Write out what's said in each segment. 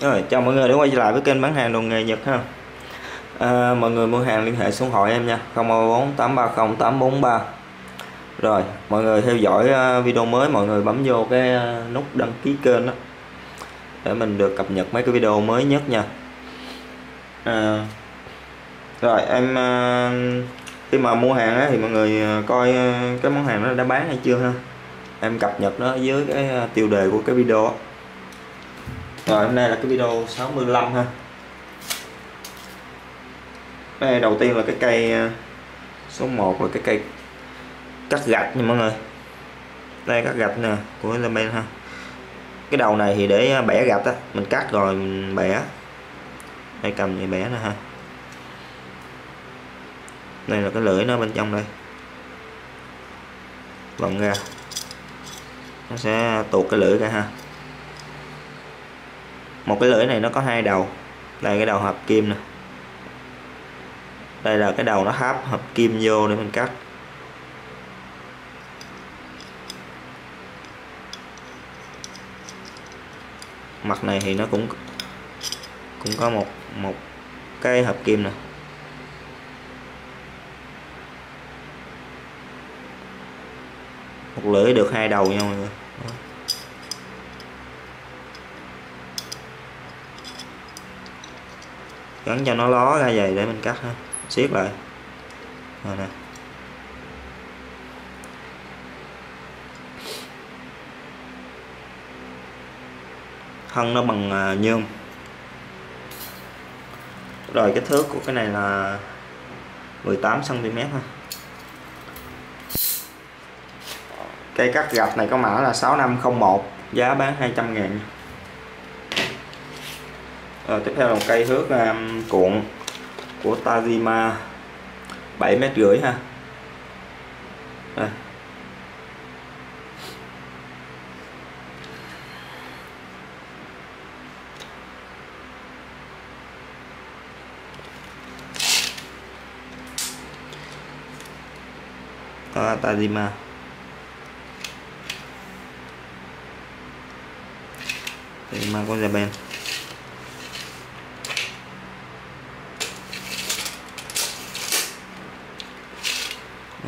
Rồi, chào mọi người đã quay lại với kênh bán hàng đồ nghề Nhật ha. Mọi người mua hàng liên hệ số hội em nha, 004830843. Rồi, mọi người theo dõi video mới, mọi người bấm vô cái nút đăng ký kênh đó để mình được cập nhật mấy cái video mới nhất nha. Rồi em khi mà mua hàng á, thì mọi người coi cái món hàng nó đã bán hay chưa ha. Em cập nhật nó dưới cái tiêu đề của cái video đó. Rồi hôm nay là cái video 65 ha. Đây đầu tiên là cái cây số 1 là cái cây cắt gạch nha mọi người. Đây cắt gạch nè của Lumen ha. Cái đầu này thì để bẻ gạch á, mình cắt rồi mình bẻ. Đây cầm vậy bẻ nè ha. Đây là cái lưỡi nó bên trong đây. Vặn ra. Nó sẽ tuột cái lưỡi ra ha. Một cái lưỡi này nó có hai đầu. Đây cái đầu hợp kim nè. Đây là cái đầu nó háp hợp kim vô để mình cắt. Mặt này thì nó cũng có một cái hợp kim nè. Một lưỡi được hai đầu nha mọi người. Gắn cho nó ló ra vậy để mình cắt ha. Siết lại. Rồi nè. Thân nó bằng nhôm. Rồi cái thước của cái này là 18 cm ha. Cây cắt gạch này có mã là 6501, giá bán 200.000. Rồi, tiếp theo là một cây thước cuộn của Tajima 7,5 m ha. Đây. Tajima. Tajima của Japan.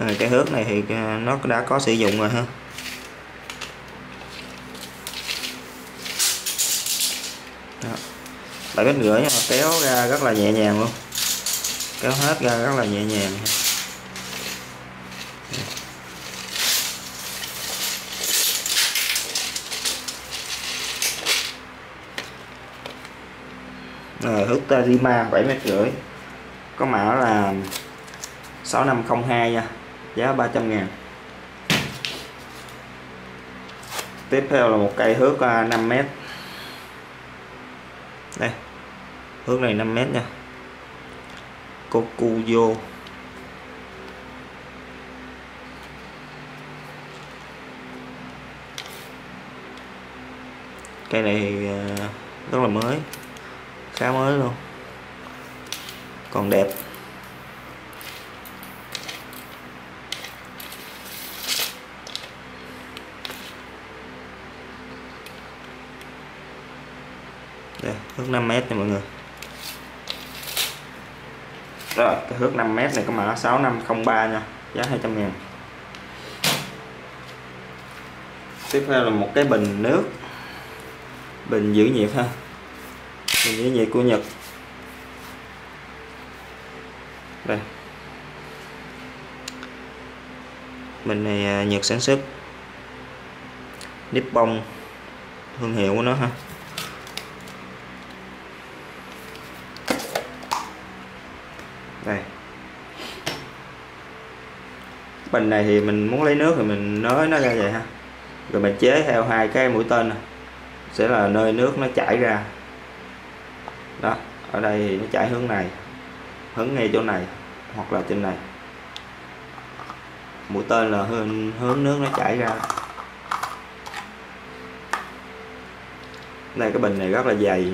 Rồi, cái thước này thì nó đã có sử dụng rồi ha. Đó. 7,5 m nhưng mà kéo ra rất là nhẹ nhàng luôn. Kéo hết ra rất là nhẹ nhàng. Rồi thước Tajima 7,5 m. Có mã là 6502 nha. Giá 300.000. Tiếp theo là một cây thước 5 m. Đây. Thước này 5 m nha. Kokuyo. Cây này rất là mới. Khá mới luôn. Còn đẹp. Đây, thước 5 m nha mọi người. Rồi, cái thước 5 m này có mã 6503 nha, giá 200.000. Tiếp theo là một cái bình nước. Bình giữ nhiệt ha. Bình giữ nhiệt của Nhật. Đây. Bình này Nhật sản xuất. Nippon thương hiệu của nó ha. Đây. Bình này thì mình muốn lấy nước thì mình nới nó ra vậy ha. Rồi mình chế theo hai cái mũi tên này. Sẽ là nơi nước nó chảy ra. Đó, ở đây thì nó chảy hướng này. Hướng ngay chỗ này hoặc là trên này. Mũi tên là hướng nước nó chảy ra. Đây cái bình này rất là dày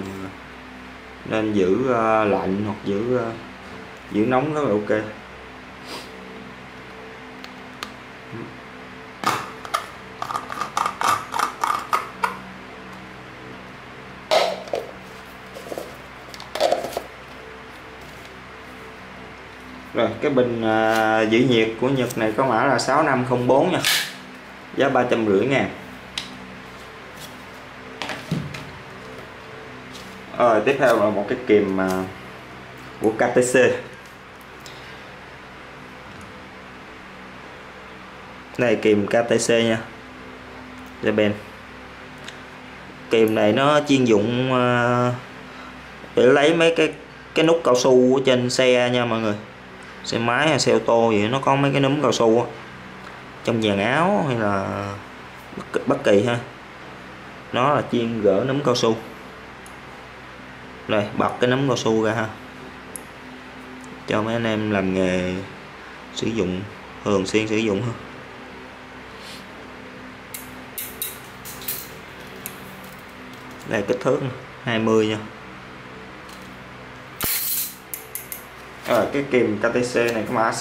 nên giữ lạnh hoặc giữ nóng rất là ok. Rồi cái bình giữ nhiệt của Nhật này có mã là 6504 nha, giá 350.000. Rồi tiếp theo là một cái kìm của KTC. Này kìm KTC nha, Japan. Kìm này nó chuyên dụng để lấy mấy cái nút cao su ở trên xe nha mọi người, xe máy hay xe ô tô vậy, nó có mấy cái núm cao su trong dàn áo hay là bất kỳ ha, nó là chuyên gỡ núm cao su. Rồi bọc cái núm cao su ra ha, cho mấy anh em làm nghề sử dụng, thường xuyên sử dụng ha. Đây kích thước 20 nha. Rồi cái kìm KTC này có mã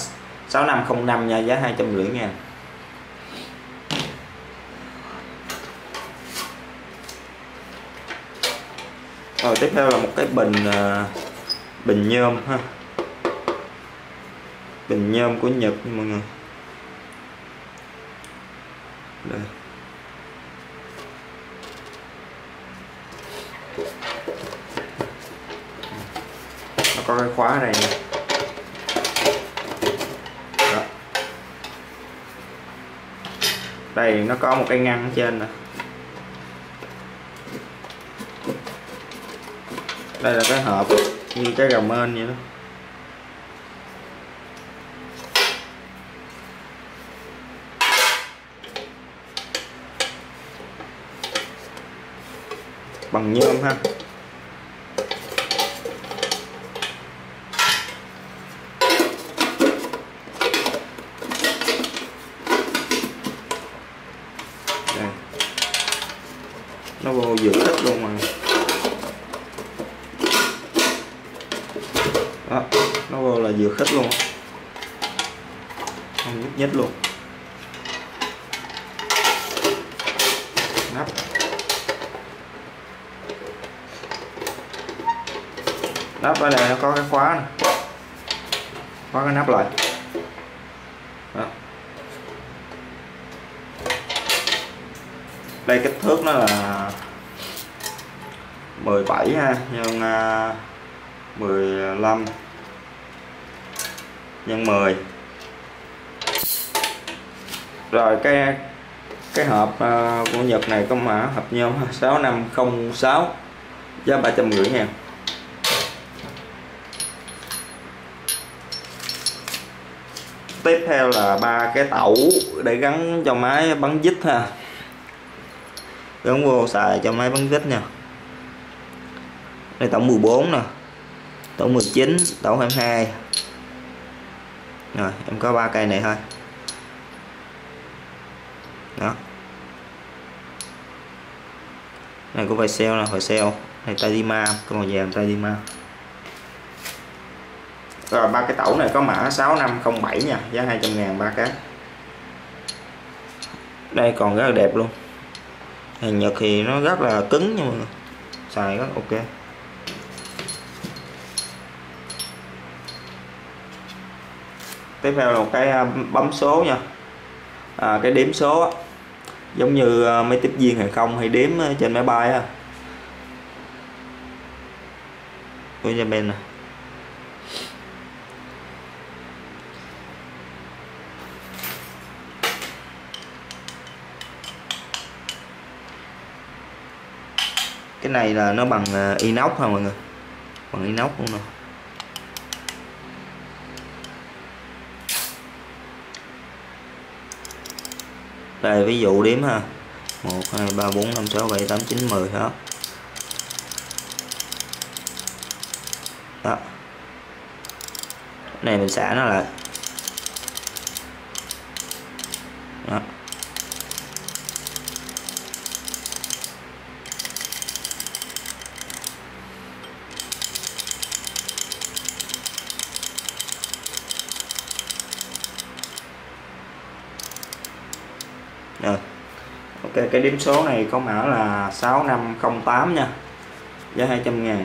6505 nha, giá 250.000. Rồi tiếp theo là một cái bình nhôm ha. Bình nhôm của Nhật mọi người. Đây. Nó có cái khóa này nha. Đó. Đây nó có một cái ngăn ở trên nè. Đây là cái hộp như cái gầm ên vậy đó. Bằng nhôm ha. Đây. Nó vô dự tích luôn mà. Đó, nó vô là vừa khít luôn, không nhúc nhích luôn. Nắp nắp ở đây nó có cái khóa này, khóa cái nắp lại. Đó. Đây kích thước nó là 17 ha, nhưng 15 nhân 10. Rồi cái hộp của Nhật này có mã hộp nhôm 6506, giá 350.000. Tiếp theo là ba cái tẩu để gắn cho máy bắn vít ha, gắn vô xài cho máy bắn vít nha. Đây tẩu 14 nè, tẩu 19, tẩu 22. Rồi em có 3 cây này thôi. Đó. Này của Vaisel là hồi sale, này Tajima, cái màu vàng Tajima. Rồi ba cái tẩu này có mã 6507 nha, giá 200.000 ba cái. Đây còn rất là đẹp luôn. Hàng Nhật thì nó rất là cứng nha mọi người. Xài rất ok. Tiếp theo là một cái bấm số nha, cái đếm số á, giống như mấy tiếp viên hàng không hay đếm trên máy bay á, của Japan nè. Cái này là nó bằng inox hả mọi người, bằng inox luôn nè. Đây ví dụ đếm ha, 1 2 3 4 5 6 7 8 9 10 đó. Đó. Này mình xả nó lại. Đó. Rồi. Ok, cái điểm số này có mã là 6508 nha, giá 200.000.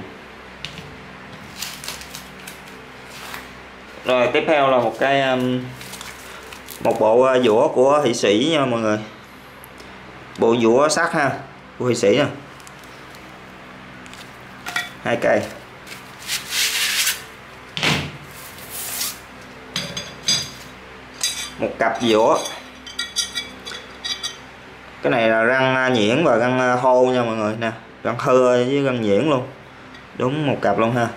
Rồi tiếp theo là một cái một bộ dũa của họa sĩ nha mọi người, bộ dũa sắt ha của họa sĩ nè, 2 cây. Một cặp dũa, cái này là răng nhuyễn và răng thô nha mọi người nè, răng thưa với răng nhuyễn luôn, đúng một cặp luôn ha.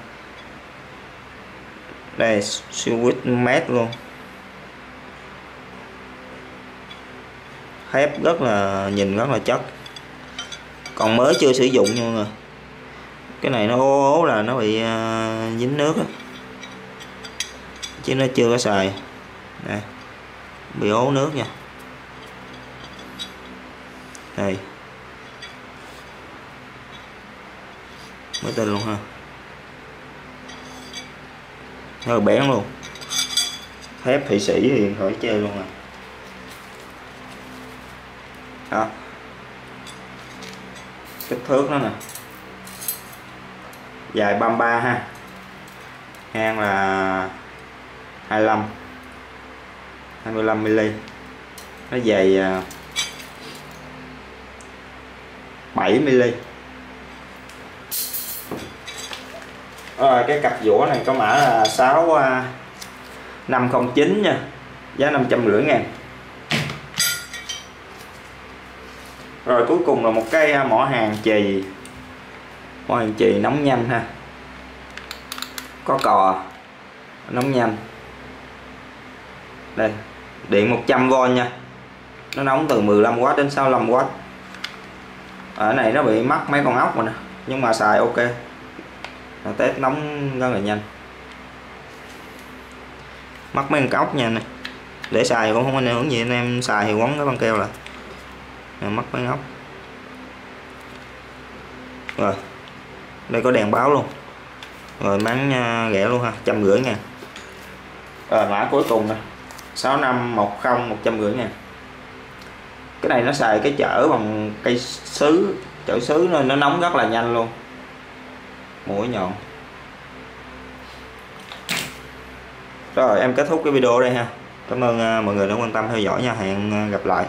Đây siêu mét luôn, thép rất là nhìn rất là chất, còn mới chưa sử dụng nha mọi người. Cái này nó ố là nó bị dính nước đó, chứ nó chưa có xài nè, bị ố nước nha. Đây mới tin luôn ha, hơi bén luôn, thép thị sĩ thì khỏi chơi luôn à. Đó, kích thước nó nè, dài 33 ha, ngang là 25 mm, nó dày 7 mm. Rồi cái cặp dũa này có mã là 6509 nha, giá 550.000. Rồi cuối cùng là một cái mỏ hàng chì, mỏ hàng chì nóng nhanh ha, có cò nóng nhanh đây, điện 100V nha, nó nóng từ 15W đến 65W. Ở này nó bị mắc mấy con ốc rồi nè, nhưng mà xài ok, test nóng rất là nhanh, mắc mấy con ốc nha này. Để xài cũng không ảnh hưởng gì, anh em xài thì quấn cái băng keo lại, mắc mấy ốc. Rồi đây có đèn báo luôn, rồi bán rẻ luôn ha, 150.000. Rồi mã cuối cùng nè, 6510, 150.000. Cái này nó xài cái chở bằng cây sứ, chở sứ nên nó nóng rất là nhanh luôn, mũi nhọn. Rồi em kết thúc cái video đây ha, cảm ơn mọi người đã quan tâm theo dõi nha, hẹn gặp lại.